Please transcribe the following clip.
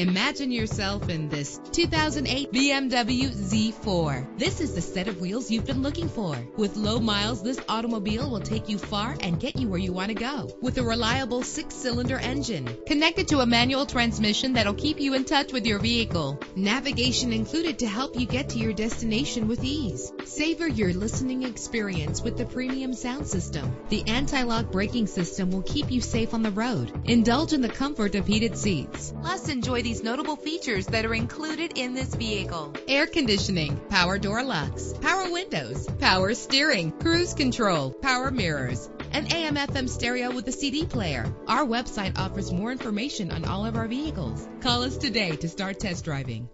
Imagine yourself in this 2008 BMW Z4. This is the set of wheels you've been looking for. With low miles, this automobile will take you far and get you where you want to go. With a reliable 6-cylinder engine connected to a manual transmission that'll keep you in touch with your vehicle. Navigation included to help you get to your destination with ease. Savor your listening experience with the premium sound system. The anti-lock braking system will keep you safe on the road. Indulge in the comfort of heated seats. Plus, enjoy these notable features that are included in this vehicle: air conditioning, power door locks, power windows, power steering, cruise control, power mirrors, an AM/FM stereo with a CD player. Our website offers more information on all of our vehicles. Call us today to start test driving.